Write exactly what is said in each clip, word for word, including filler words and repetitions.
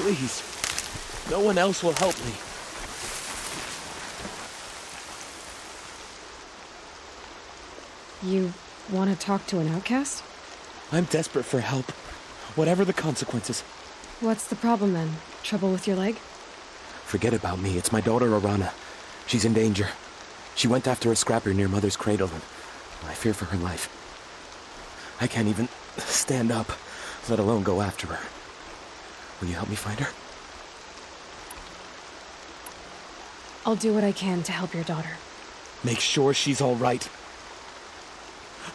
Please. No one else will help me. You want to talk to an outcast? I'm desperate for help, whatever the consequences. What's the problem then? Trouble with your leg? Forget about me. It's my daughter, Arana. She's in danger. She went after a scrapper near Mother's Cradle, and I fear for her life. I can't even stand up, let alone go after her. Will you help me find her? I'll do what I can to help your daughter. Make sure she's all right.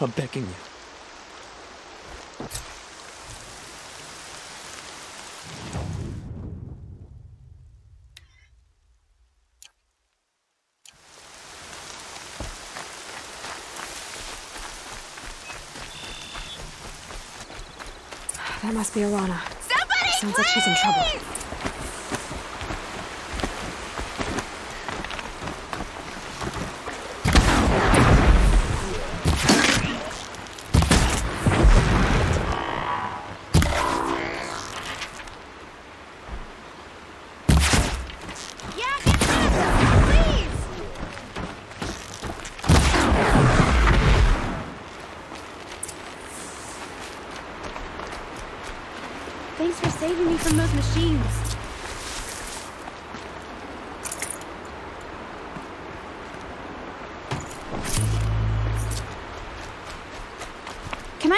I'm begging you. That must be Arana. Somebody, sounds please! Like she's in trouble.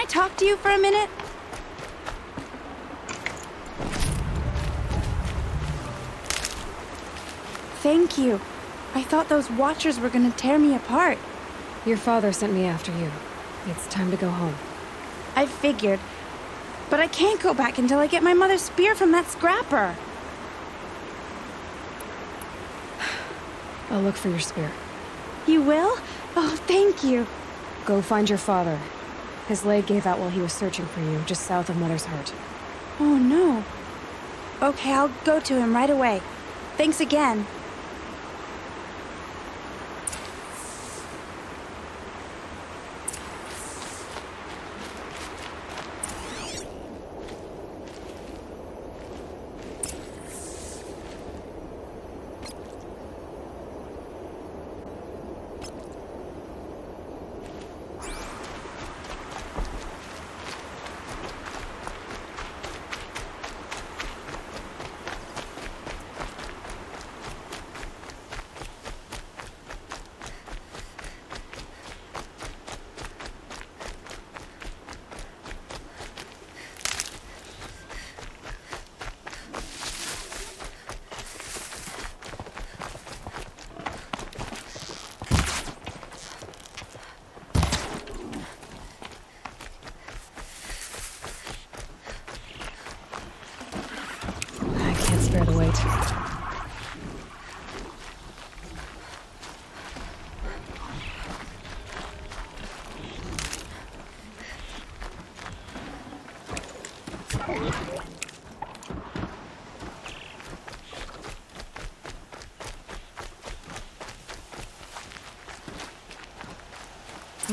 Talk to you for a minute? Thank you. I thought those watchers were gonna tear me apart. Your father sent me after you. It's time to go home. I figured. But I can't go back until I get my mother's spear from that scrapper. I'll look for your spear. You will? Oh, thank you. Go find your father. His leg gave out while he was searching for you, just south of Mother's Heart. Oh, no. Okay, I'll go to him right away. Thanks again.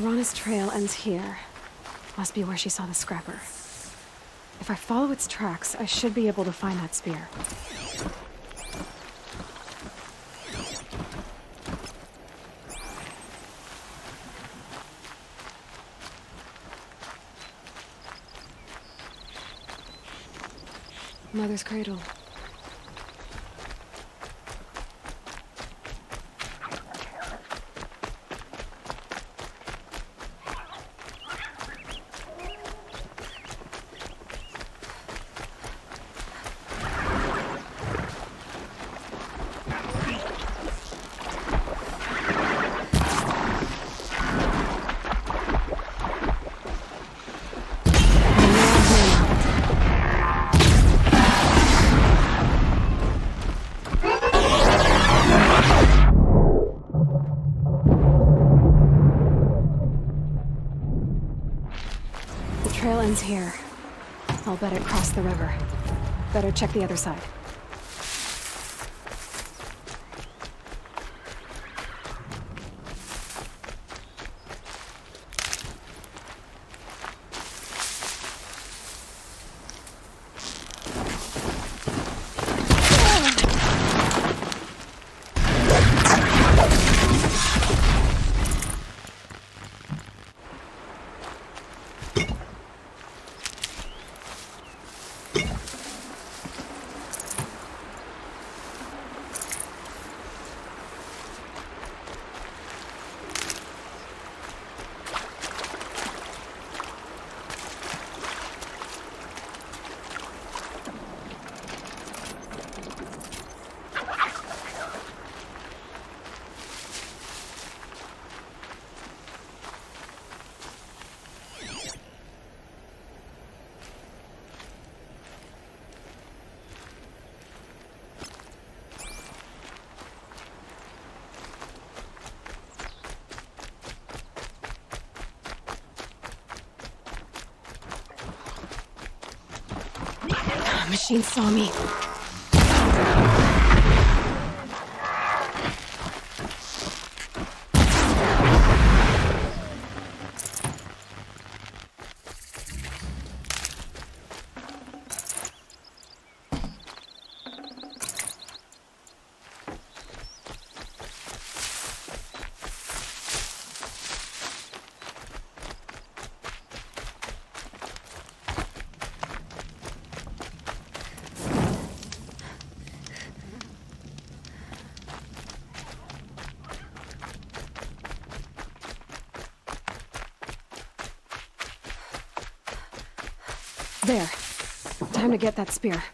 Arana's trail ends here. Must be where she saw the scrapper. If I follow its tracks, I should be able to find that spear. Mother's Cradle. Here. I'll bet it crossed the river. Better check the other side. That machine saw me. There. Time to get that spear.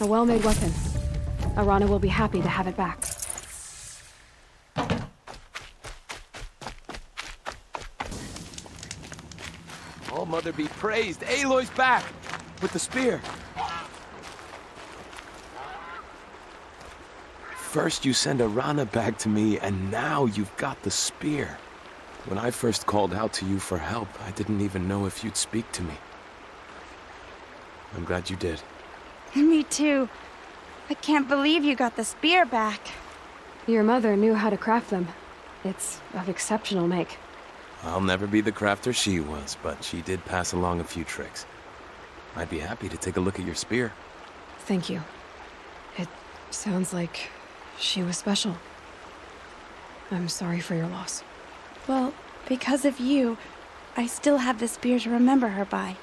A well-made weapon. Arana will be happy to have it back. All Mother be praised! Aloy's back! With the spear! First you send Arana back to me, and now you've got the spear. When I first called out to you for help, I didn't even know if you'd speak to me. I'm glad you did. Me too. I can't believe you got the spear back. Your mother knew how to craft them. It's of exceptional make. I'll never be the crafter she was, but she did pass along a few tricks. I'd be happy to take a look at your spear. Thank you. It sounds like she was special. I'm sorry for your loss. Well, because of you, I still have the spear to remember her by.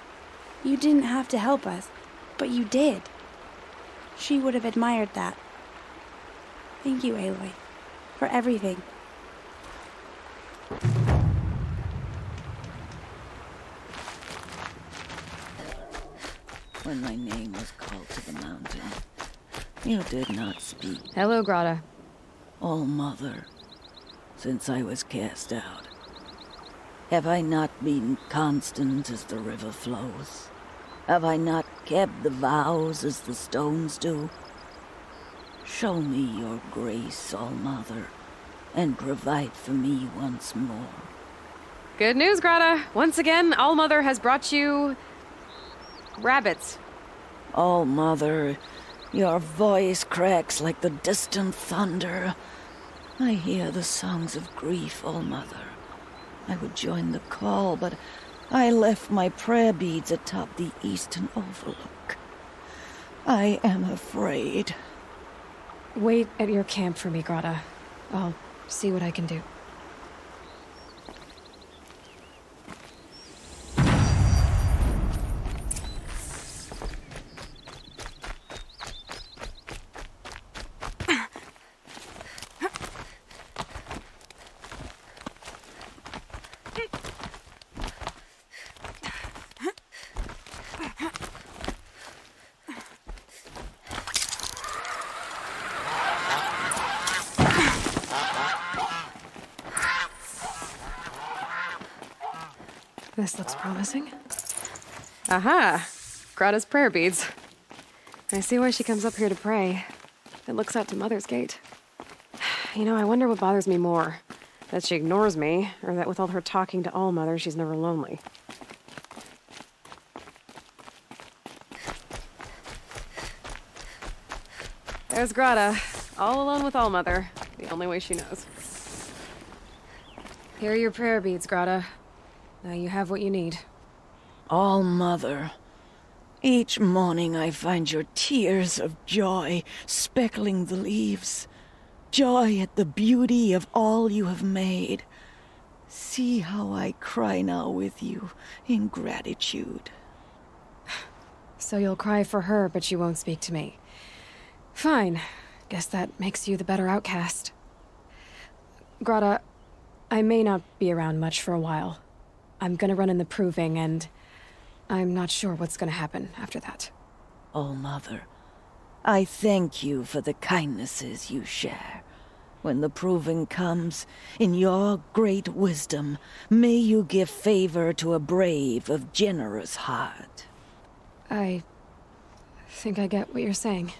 You didn't have to help us, but you did. She would have admired that. Thank you, Aloy, for everything. When my name was called to the mountain, you did not speak. Hello, Grotta. All Mother, since I was cast out, have I not been constant as the river flows? Have I not kept the vows as the stones do? Show me your grace, All Mother, and provide for me once more. Good news, Grotta. Once again, All Mother has brought you rabbits. All Mother, your voice cracks like the distant thunder. I hear the songs of grief, All Mother. I would join the call, but I left my prayer beads atop the Eastern Overlook. I am afraid. Wait at your camp for me, Grotta. I'll see what I can do. This looks promising. Aha! Grotta's prayer beads. I see why she comes up here to pray. It looks out to Mother's Gate. You know, I wonder what bothers me more. That she ignores me, or that with all her talking to All Mother, she's never lonely. There's Grotta, all alone with All Mother, the only way she knows. Here are your prayer beads, Grotta. Now you have what you need. All Mother, Each morning I find your tears of joy speckling the leaves. Joy at the beauty of all you have made. See how I cry now with you in gratitude. So you'll cry for her, but you won't speak to me. Fine. Guess that makes you the better outcast. Grotta, I may not be around much for a while. I'm gonna run in the proving, and I'm not sure what's gonna happen after that. Oh, Mother, I thank you for the kindnesses you share. When the proving comes, in your great wisdom, may you give favor to a brave of generous heart. I think I get what you're saying.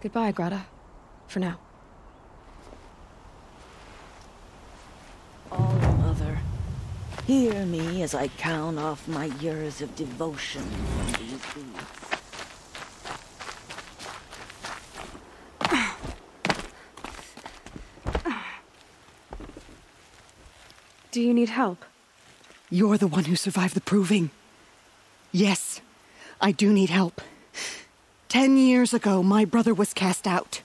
Goodbye, Grotta. For now. All Mother, hear me as I count off my years of devotion from these beads. Do you need help? You're the one who survived the proving. Yes, I do need help. Ten years ago, my brother was cast out.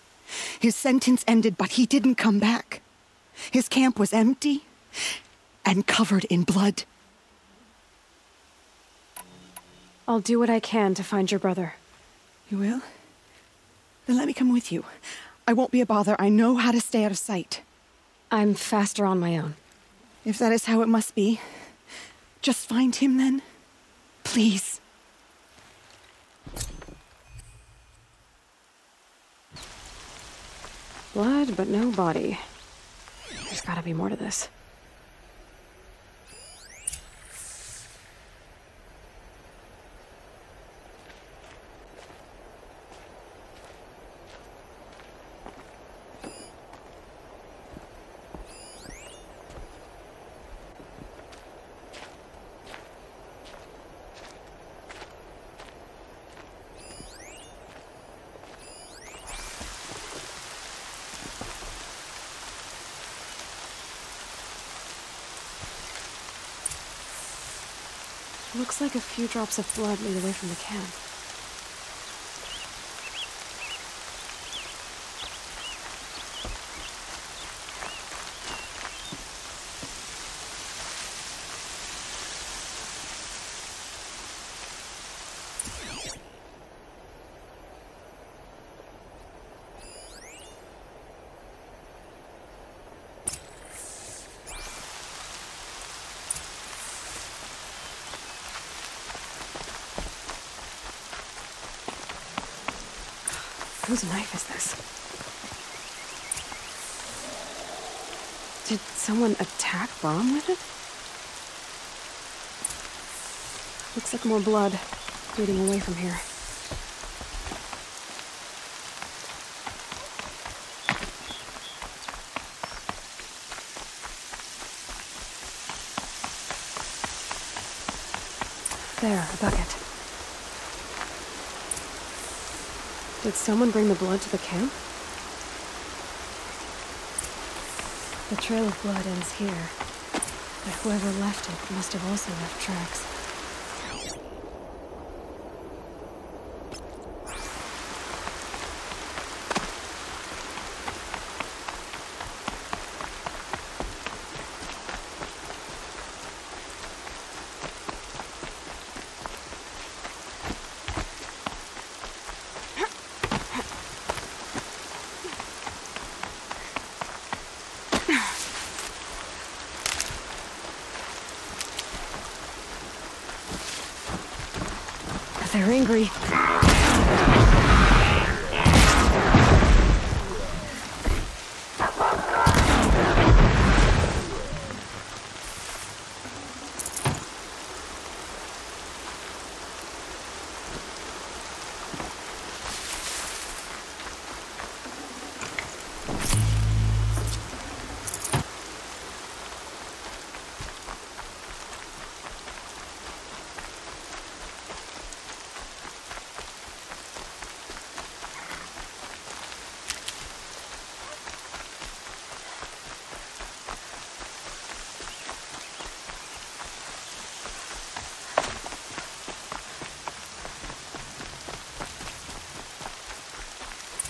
His sentence ended, but he didn't come back. His camp was empty and covered in blood. I'll do what I can to find your brother. You will? Then let me come with you. I won't be a bother. I know how to stay out of sight. I'm faster on my own. If that is how it must be, just find him then. Please. Blood, but no body. There's gotta be more to this. Looks like a few drops of blood lead away from the camp. Whose knife is this? Did someone attack Brom with it? Looks like more blood bleeding away from here. There, a bucket. Did someone bring the blood to the camp? The trail of blood ends here, but whoever left it must have also left tracks. They're angry.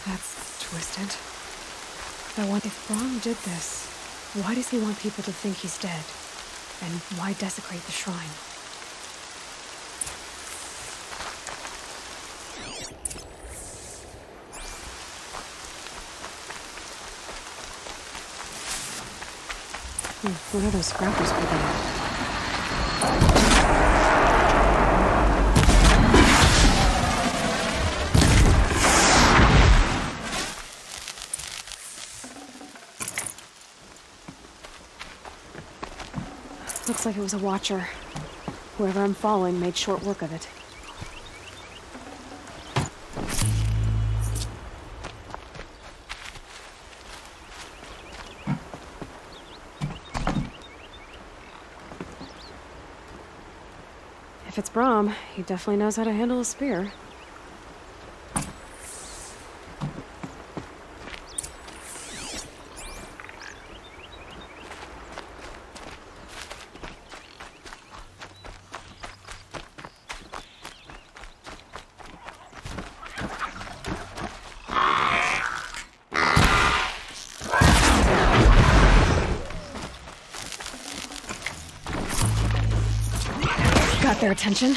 That's twisted. I wonder if Brom did this, why does he want people to think he's dead? And why desecrate the shrine? Hmm, what are those scrappers picking up? Looks like it was a watcher. Whoever I'm following made short work of it. If it's Brom, he definitely knows how to handle a spear. Their attention.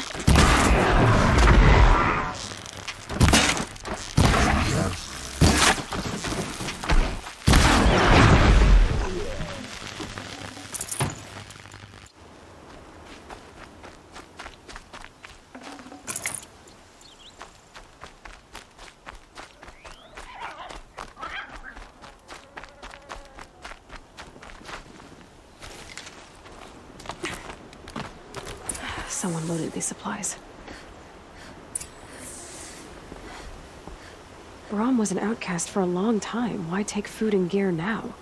Someone loaded these supplies. Brom was an outcast for a long time. Why take food and gear now?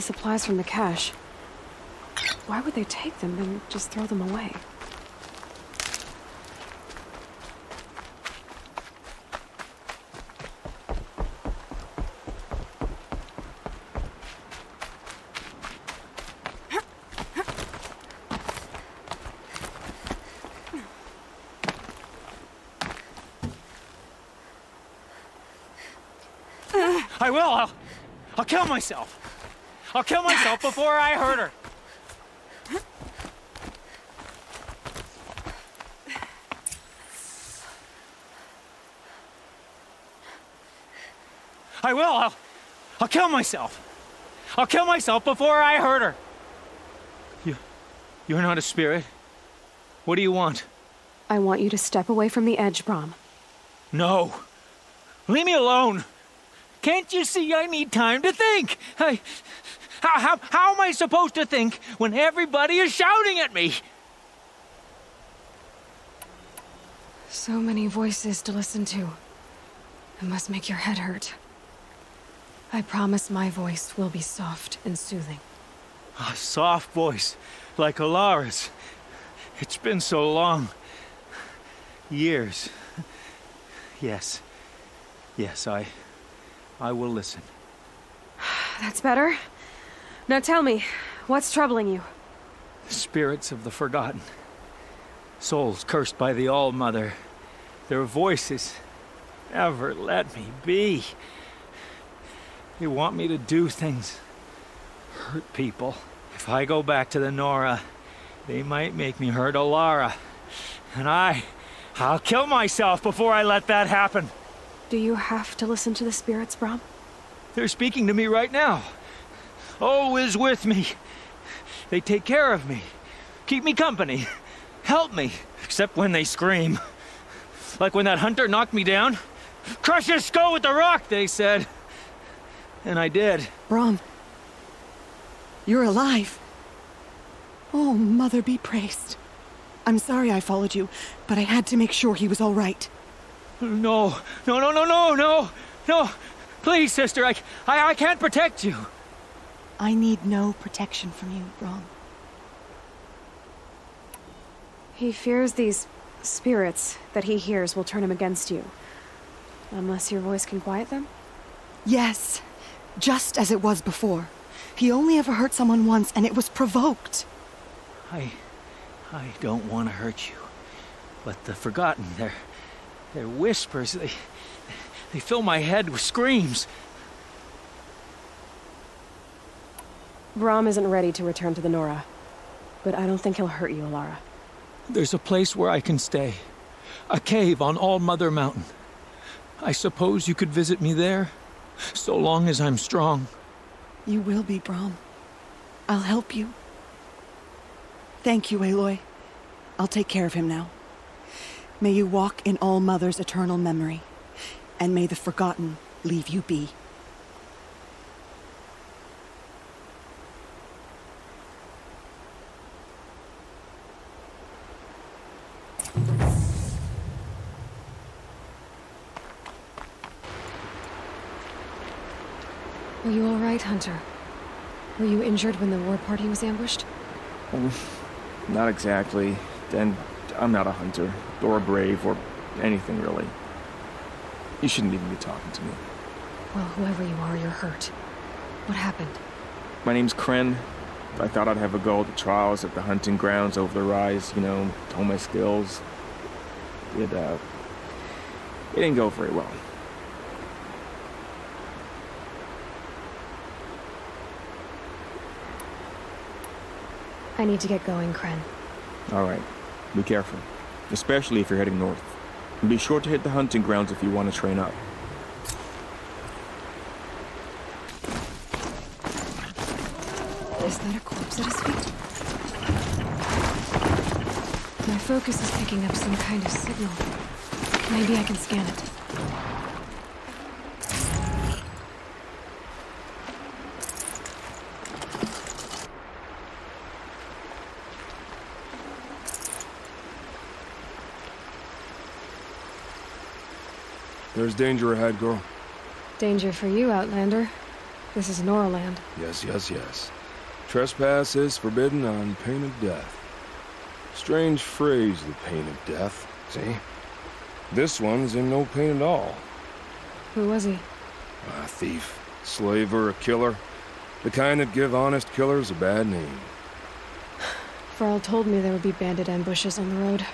Supplies from the cache. Why would they take them and just throw them away? I will. I'll, I'll kill myself. I'll kill myself before I hurt her! I will! I'll, I'll kill myself! I'll kill myself before I hurt her! You... you're not a spirit. What do you want? I want you to step away from the edge, Brom. No! Leave me alone! Can't you see I need time to think? I... How, how, how am I supposed to think when everybody is shouting at me? So many voices to listen to. It must make your head hurt. I promise my voice will be soft and soothing. A soft voice, like Olara's. It's been so long. Years. Yes. Yes, I... I will listen. That's better. Now tell me, what's troubling you? Spirits of the forgotten. Souls cursed by the All-Mother. Their voices never let me be. They want me to do things. Hurt people. If I go back to the Nora, they might make me hurt Olara. And I... I'll kill myself before I let that happen. Do you have to listen to the spirits, Brom? They're speaking to me right now. Oh, is with me. They take care of me. Keep me company. Help me. Except when they scream. Like when that hunter knocked me down. Crush his skull with the rock, they said. And I did. Brom. You're alive. Oh, Mother be praised. I'm sorry I followed you, but I had to make sure he was all right. No. No, no, no, no, no. No. Please, sister, I, I, I can't protect you. I need no protection from you, Brom. He fears these spirits that he hears will turn him against you. Unless your voice can quiet them? Yes. Just as it was before. He only ever hurt someone once, and it was provoked. I... I don't want to hurt you. But the Forgotten, they're... they're whispers. They... they fill my head with screams. Brom isn't ready to return to the Nora. But I don't think he'll hurt you, Olara. There's a place where I can stay. A cave on All-Mother Mountain. I suppose you could visit me there, so long as I'm strong. You will be, Brom. I'll help you. Thank you, Aloy. I'll take care of him now. May you walk in All-Mother's eternal memory, and may the Forgotten leave you be. Are you all right, Hunter? Were you injured when the war party was ambushed? Um, not exactly. And I'm not a hunter, or brave, or anything, really. You shouldn't even be talking to me. Well, whoever you are, you're hurt. What happened? My name's Kren. I thought I'd have a go at the trials at the hunting grounds over the rise, you know, hone my skills. It, uh... It didn't go very well. I need to get going, Kren. All right. Be careful. Especially if you're heading north. And be sure to hit the hunting grounds if you want to train up. Is that a corpse at his feet? My focus is picking up some kind of signal. Maybe I can scan it. There's danger ahead, girl. Danger for you, Outlander. This is Noraland. Yes, yes, yes. Trespass is forbidden on pain of death. Strange phrase, the pain of death. See? This one's in no pain at all. Who was he? A thief, slaver, a killer. The kind that give honest killers a bad name. Farl told me there would be bandit ambushes on the road.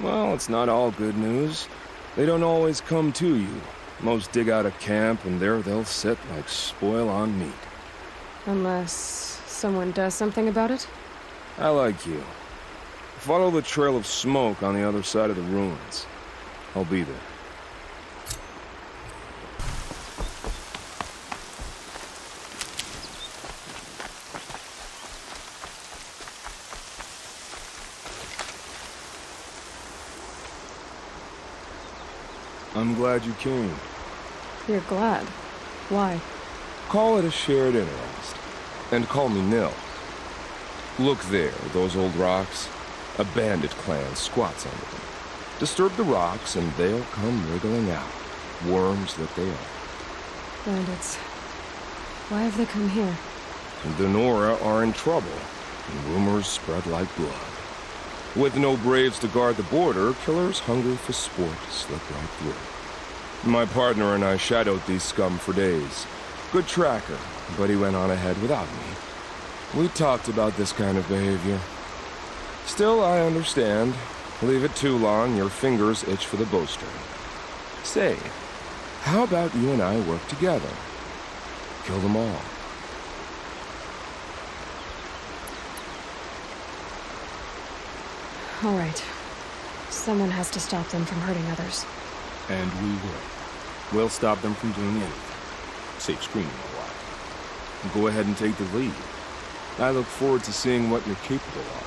Well, it's not all good news. They don't always come to you. Most dig out a camp, and there they'll sit like spoil on meat. Unless someone does something about it? I like you. Follow the trail of smoke on the other side of the ruins. I'll be there. I'm glad you came. You're glad? Why? Call it a shared interest. And call me Nil. Look there, those old rocks. A bandit clan squats under them. Disturb the rocks and they'll come wriggling out. Worms that they are. Bandits. Why have they come here? The Nora are in trouble, and rumors spread like blood. With no braves to guard the border, killers hunger for sport slip right through. My partner and I shadowed these scum for days. Good tracker, but he went on ahead without me. We talked about this kind of behavior. Still, I understand. Leave it too long, your fingers itch for the bowstring. Say, how about you and I work together? Kill them all. All right. Someone has to stop them from hurting others. And we will. We'll stop them from doing anything. Safe screening, Olara. Go ahead and take the lead. I look forward to seeing what you're capable of.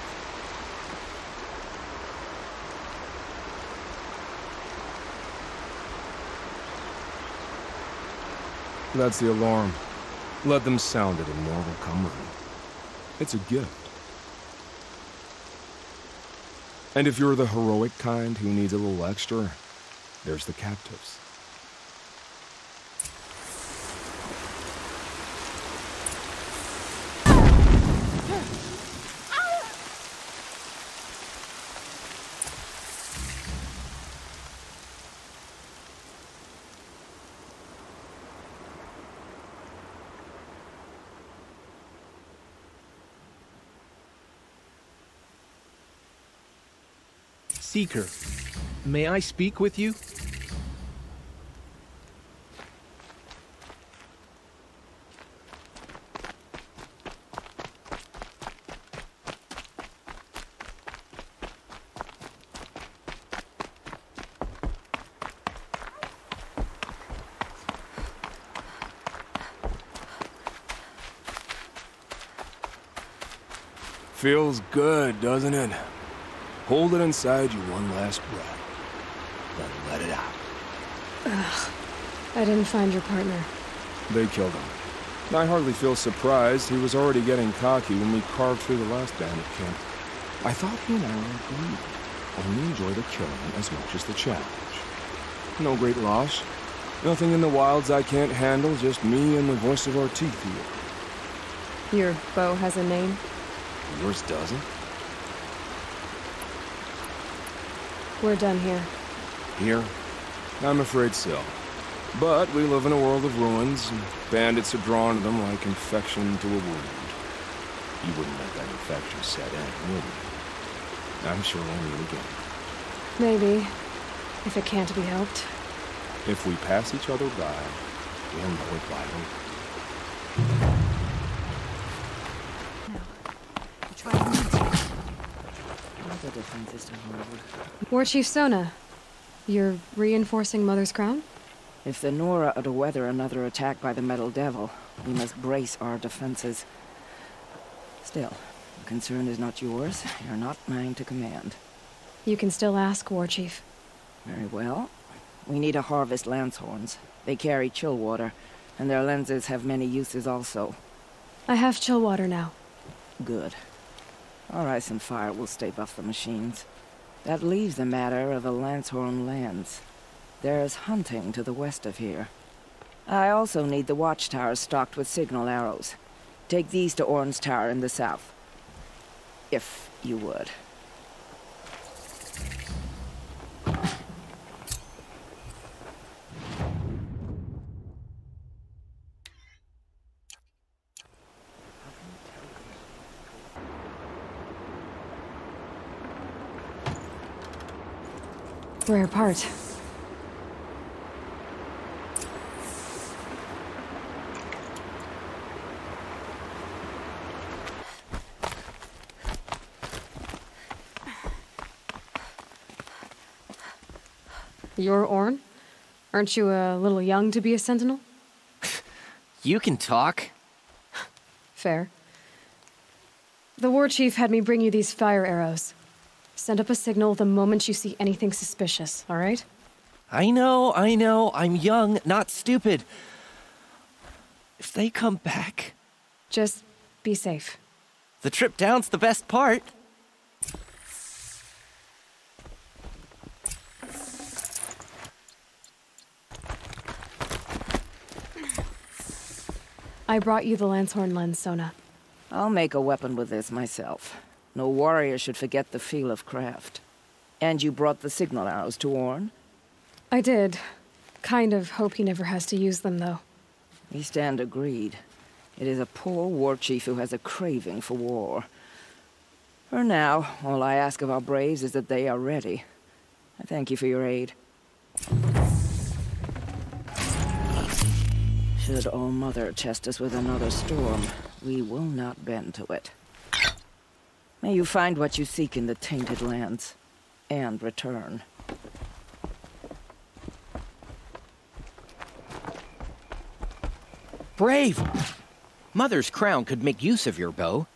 That's the alarm. Let them sound it and more will come with it. It's a gift. And if you're the heroic kind who needs a little extra, there's the captives. Seeker, may I speak with you? Feels good, doesn't it? Hold it inside you one last breath, then let it out. Ugh. I didn't find your partner. They killed him. I hardly feel surprised. He was already getting cocky when we carved through the last bandit camp. I thought he and I were agreed. Only enjoy the killing as much as the challenge. No great loss. Nothing in the wilds I can't handle, just me and the voice of our teeth here. Your bow has a name? Yours doesn't. We're done here. Here? I'm afraid so. But we live in a world of ruins, and bandits are drawn to them like infection to a wound. You wouldn't let that infection set in, would you? I'm sure we'll meet again. Maybe. If it can't be helped. If we pass each other by, we'll know it by hope. War Chief Sona, you're reinforcing Mother's Crown? If the Nora are to weather another attack by the Metal Devil, we must brace our defenses. Still, the concern is not yours. You're not mine to command. You can still ask, War Chief. Very well. We need to harvest Lancehorns. They carry chill water, and their lenses have many uses also. I have chill water now. Good. Our ice and fire will stave off the machines. That leaves the matter of the Lancehorn lands. There's hunting to the west of here. I also need the watchtowers stocked with signal arrows. Take these to Orn's Tower in the south. If you would. We're apart. You're Orn? Aren't you a little young to be a sentinel? You can talk. Fair. The war chief had me bring you these fire arrows. Send up a signal the moment you see anything suspicious, all right? I know, I know. I'm young, not stupid. If they come back... Just be safe. The trip down's the best part. I brought you the Lancehorn lens, Sona. I'll make a weapon with this myself. No warrior should forget the feel of craft. And you brought the signal arrows to Orn? I did. Kind of hope he never has to use them, though. We stand agreed. It is a poor war chief who has a craving for war. For now, all I ask of our braves is that they are ready. I thank you for your aid. Should All Mother test us with another storm, we will not bend to it. May you find what you seek in the tainted lands, and return. Brave! Mother's Crown could make use of your bow.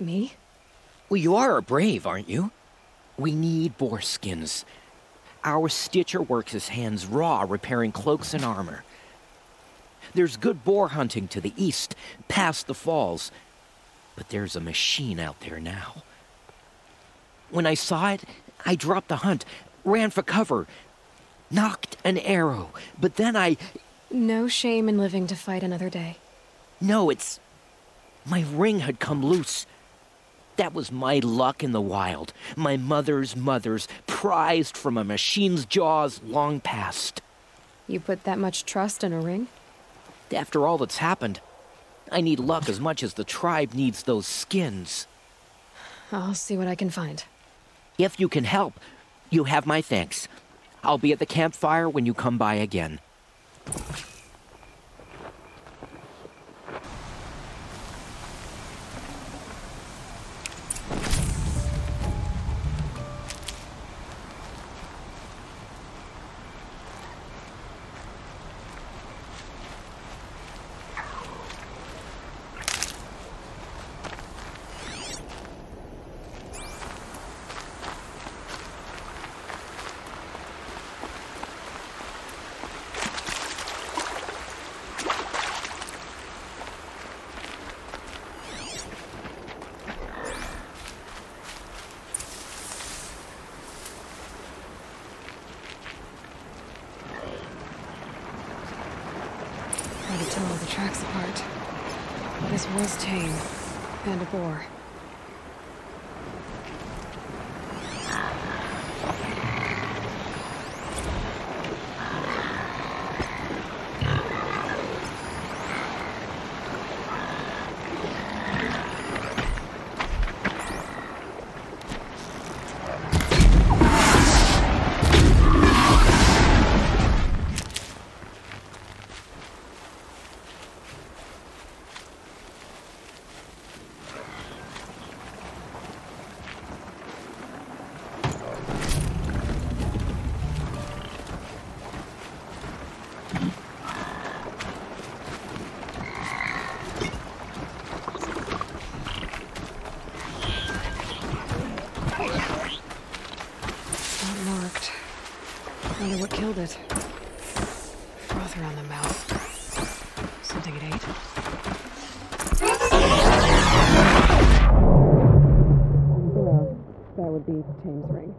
Me? Well, you are a brave, aren't you? We need boar skins. Our stitcher works his hands raw, repairing cloaks and armor. There's good boar hunting to the east, past the falls. But there's a machine out there now. When I saw it, I dropped the hunt, ran for cover, knocked an arrow, but then I... No shame in living to fight another day. No, it's... My ring had come loose. That was my luck in the wild. My mother's mother's, prized from a machine's jaws long past. You put that much trust in a ring? After all that's happened... I need luck as much as the tribe needs those skins. I'll see what I can find. If you can help, you have my thanks. I'll be at the campfire when you come by again. It. Froth around the mouth. Something it ate. Below, that would be Tame's ring.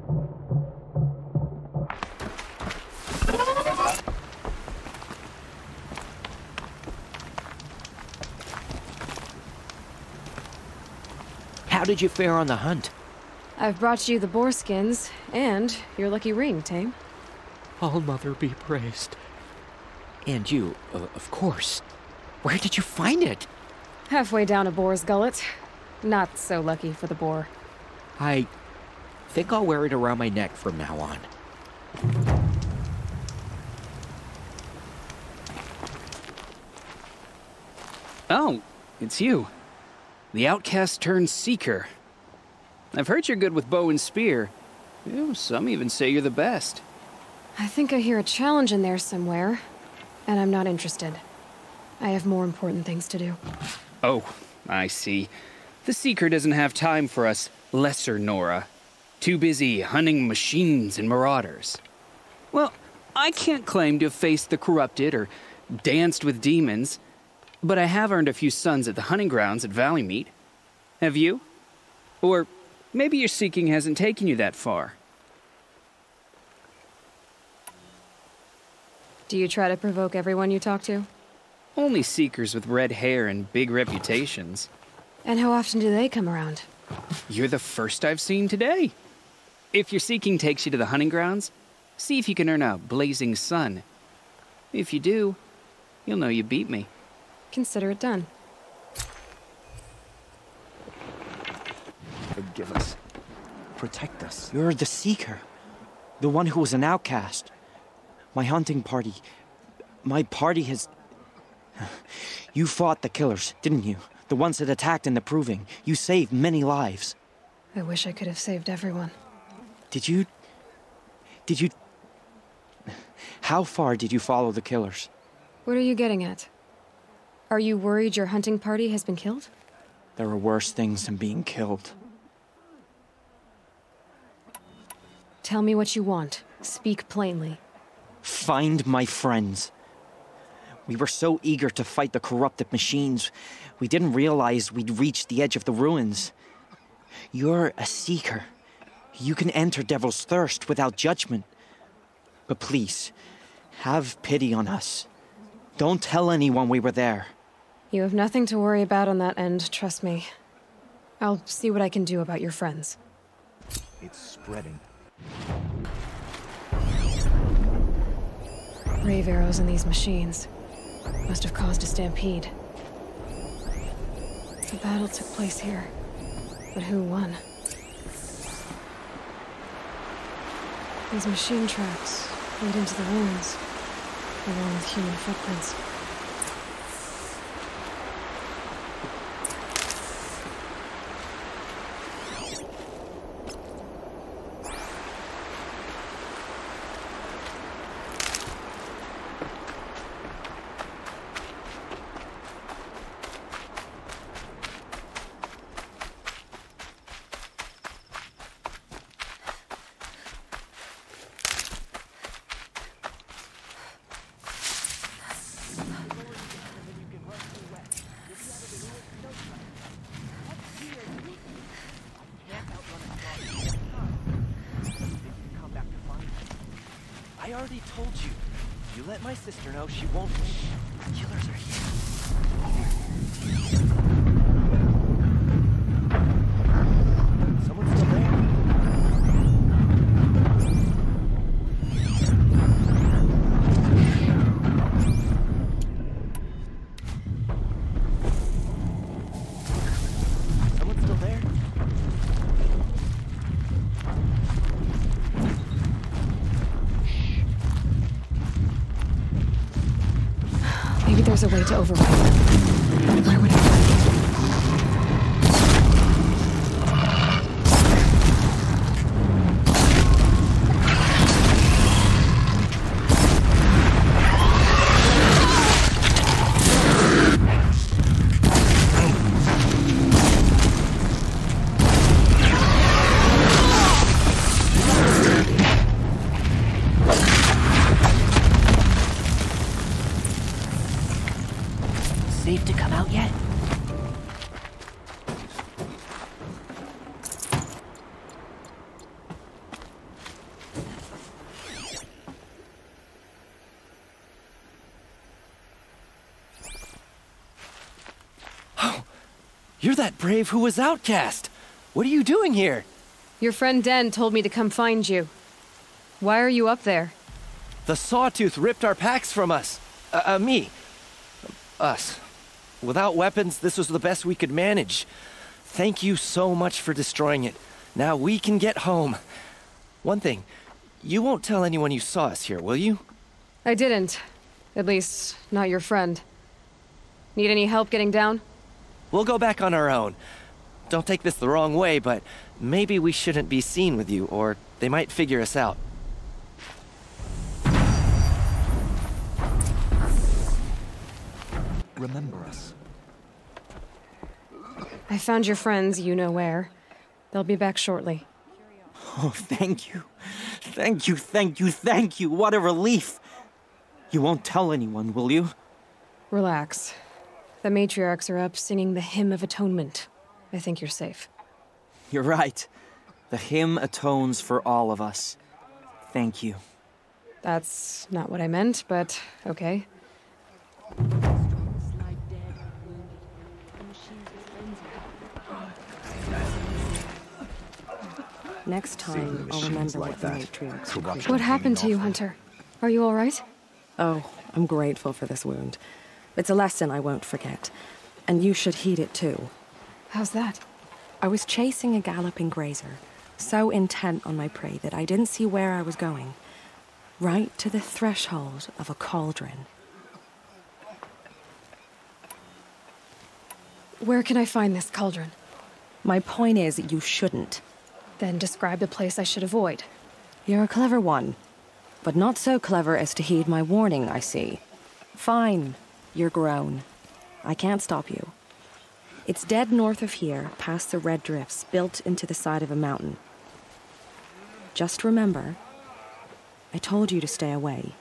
How did you fare on the hunt? I've brought you the boar skins and your lucky ring, Tame. All Mother be praised. And you, uh, of course. Where did you find it? Halfway down a boar's gullet. Not so lucky for the boar. I think I'll wear it around my neck from now on. Oh, it's you. The outcast turned seeker. I've heard you're good with bow and spear. Ew, some even say you're the best. I think I hear a challenge in there somewhere, and I'm not interested. I have more important things to do. Oh, I see. The Seeker doesn't have time for us, lesser Nora. Too busy hunting machines and marauders. Well, I can't claim to have faced the corrupted or danced with demons, but I have earned a few sons at the hunting grounds at Valley Meet. Have you? Or maybe your seeking hasn't taken you that far. Do you try to provoke everyone you talk to? Only seekers with red hair and big reputations. And how often do they come around? You're the first I've seen today. If your seeking takes you to the hunting grounds, see if you can earn a blazing sun. If you do, you'll know you beat me. Consider it done. Forgive us. Protect us. You're the seeker. The one who was an outcast. My hunting party... My party has... You fought the killers, didn't you? The ones that attacked in the Proving. You saved many lives. I wish I could have saved everyone. Did you... Did you... How far did you follow the killers? What are you getting at? Are you worried your hunting party has been killed? There are worse things than being killed. Tell me what you want. Speak plainly. Find my friends. We were so eager to fight the corrupted machines, we didn't realize we'd reached the edge of the ruins. You're a seeker. You can enter Devil's Thirst without judgment. But please, have pity on us. Don't tell anyone we were there. You have nothing to worry about on that end, trust me. I'll see what I can do about your friends. It's spreading. Rave arrows in these machines must have caused a stampede. The battle took place here, but who won? These machine tracks lead into the ruins, along with human footprints. I already told you. You let my sister know, she won't wait. The killers are here. Someone's still there. There's a way to override them. Why would I that brave who was outcast? What are you doing here? Your friend Den told me to come find you. Why are you up there? The Sawtooth ripped our packs from us. Uh, uh, me. Us. Without weapons, this was the best we could manage. Thank you so much for destroying it. Now we can get home. One thing, you won't tell anyone you saw us here, will you? I didn't. At least, not your friend. Need any help getting down? We'll go back on our own. Don't take this the wrong way, but maybe we shouldn't be seen with you, or they might figure us out. Remember us. I found your friends, you know where. They'll be back shortly. Oh, thank you. Thank you, thank you, thank you. What a relief. You won't tell anyone, will you? Relax. The Matriarchs are up singing the Hymn of Atonement. I think you're safe. You're right. The hymn atones for all of us. Thank you. That's not what I meant, but okay. Next time, I'll remember what the Matriarchs are. What happened to you, Hunter? Are you all right? Oh, I'm grateful for this wound. It's a lesson I won't forget, and you should heed it too. How's that? I was chasing a galloping grazer, so intent on my prey that I didn't see where I was going. Right to the threshold of a cauldron. Where can I find this cauldron? My point is, you shouldn't. Then describe the place I should avoid. You're a clever one, but not so clever as to heed my warning, I see. Fine. You're grown. I can't stop you. It's dead north of here, past the red drifts, built into the side of a mountain. Just remember, I told you to stay away.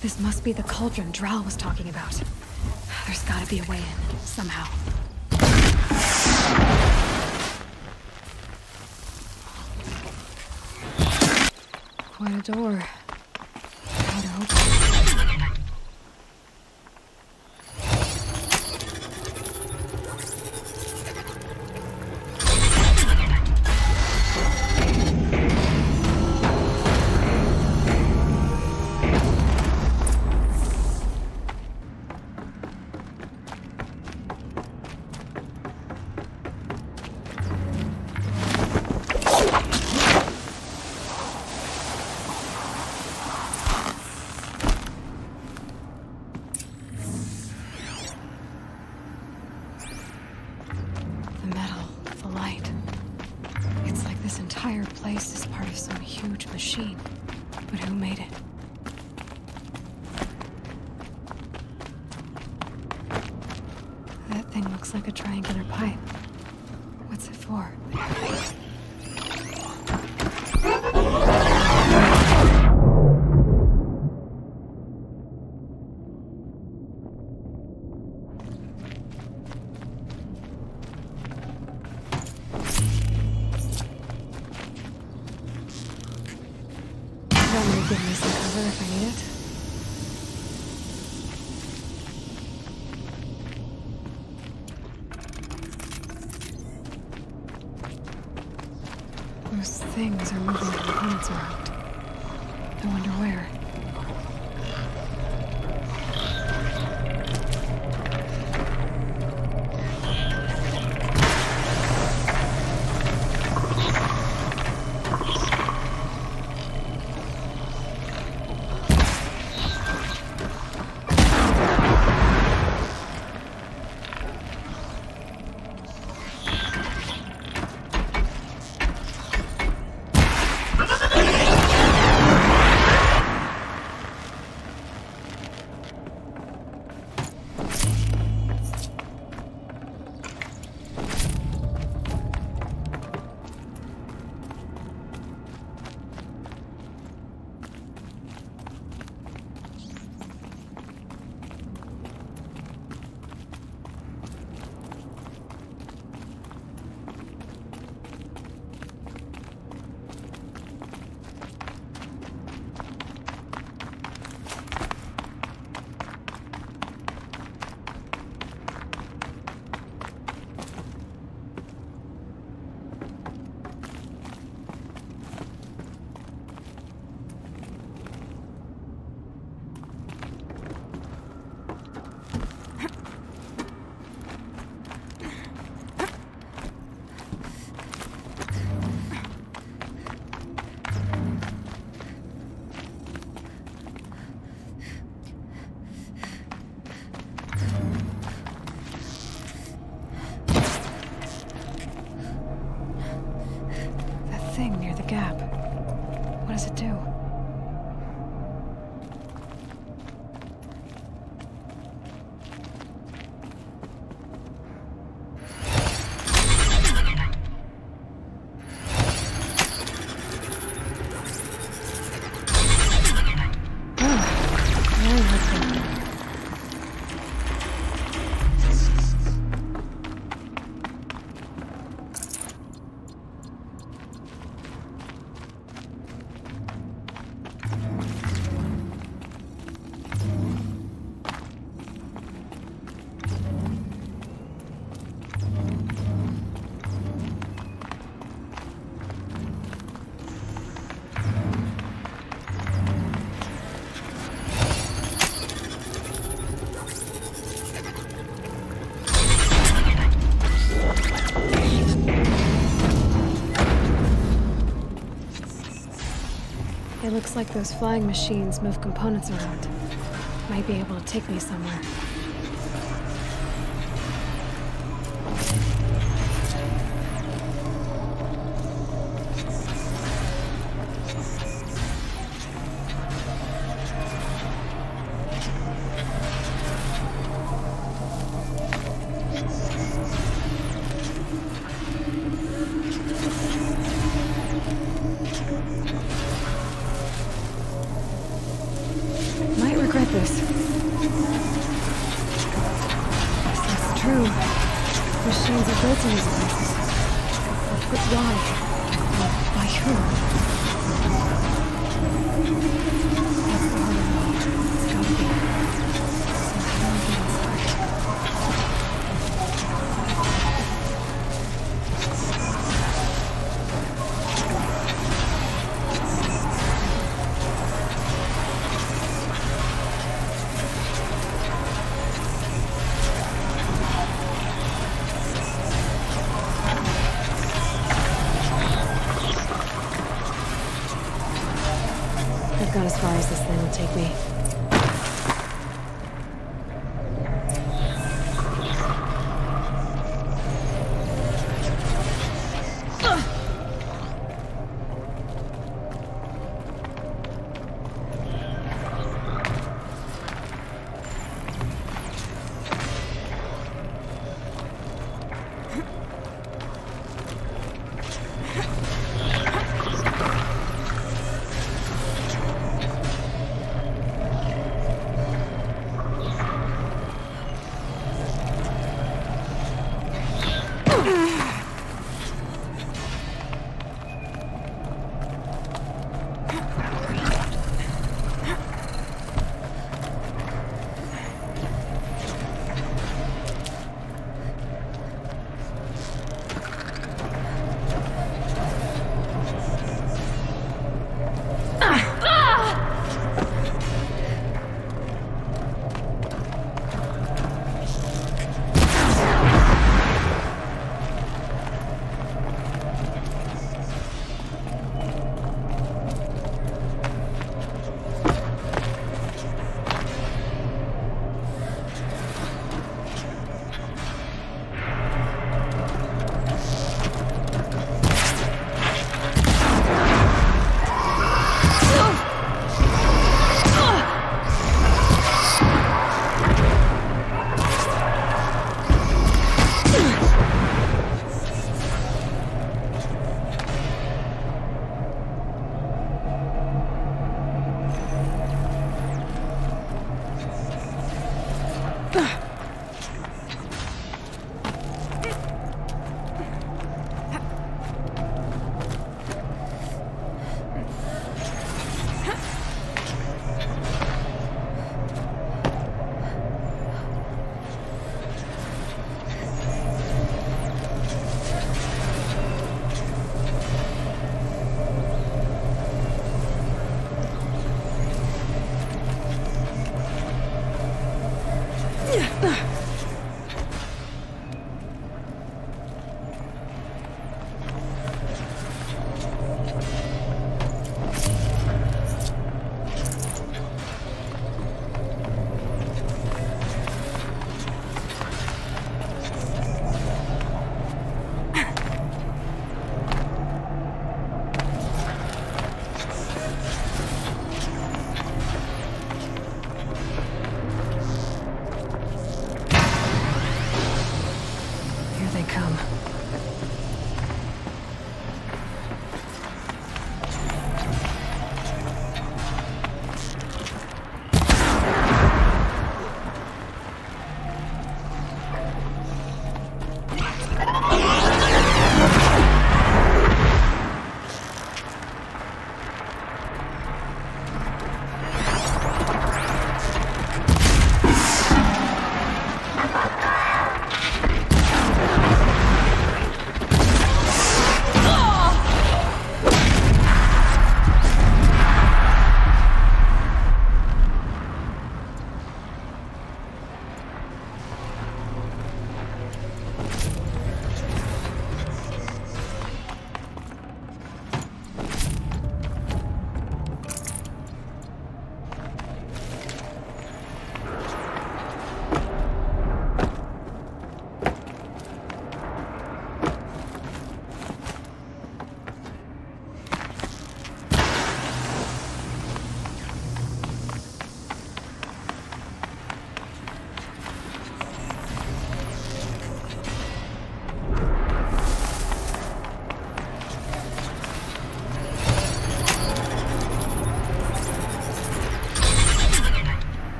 This must be the cauldron Dral was talking about. There's gotta be a way in, somehow. Quite a door. entire place is part of some huge machine. But who made it? That thing looks like a triangular pipe. What's it for? It looks like those flying machines move components around. Might be able to take me somewhere.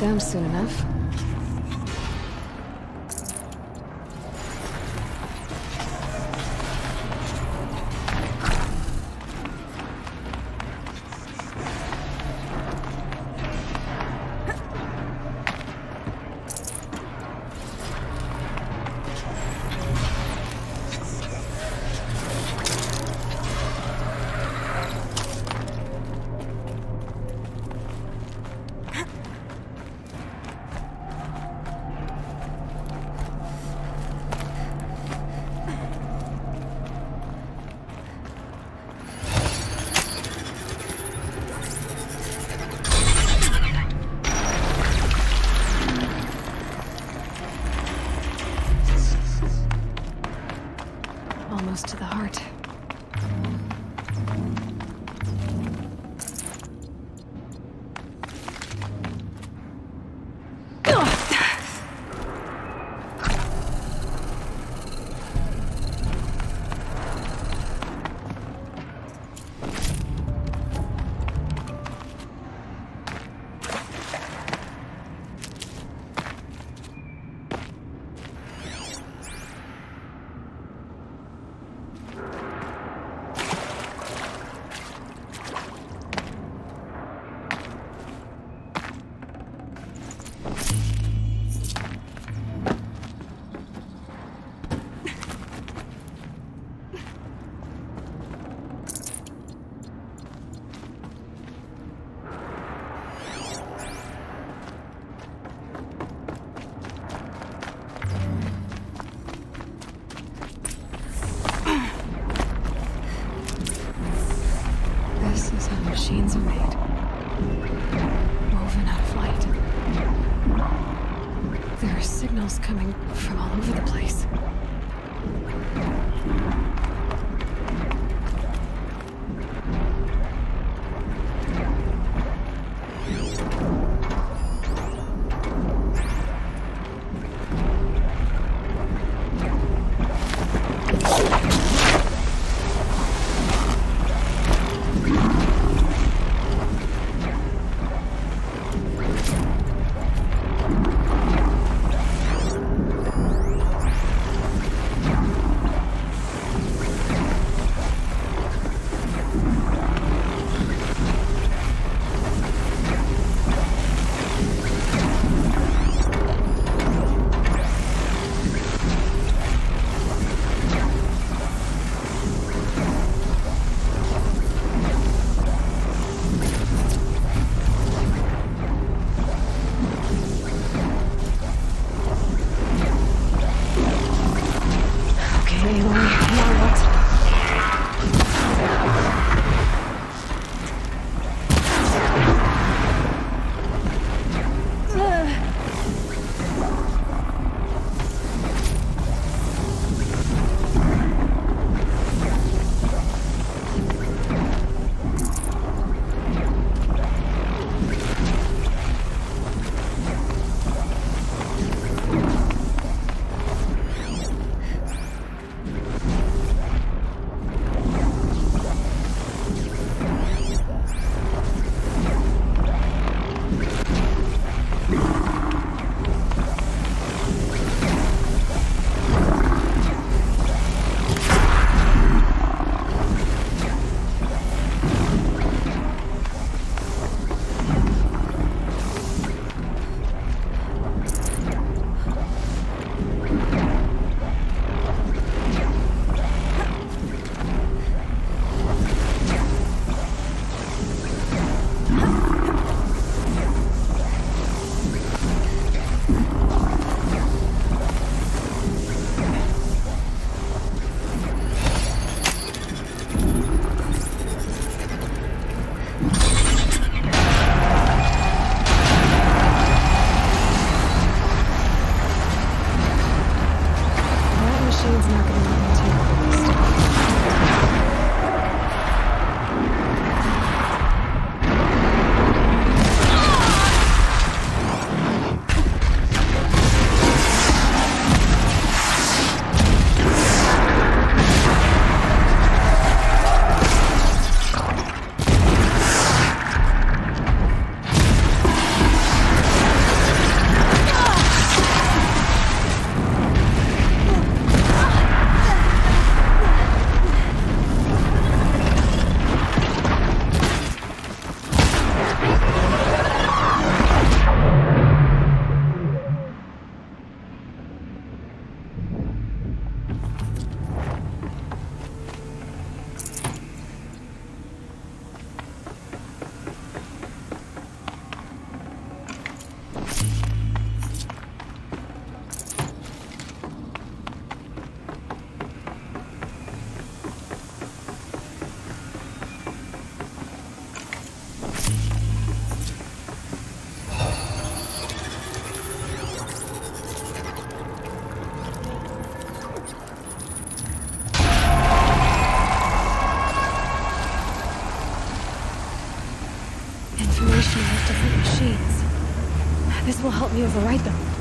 Them soon enough. machines are made. Woven out of light. There are signals coming from all over the place. Information about different machines. This will help me override them.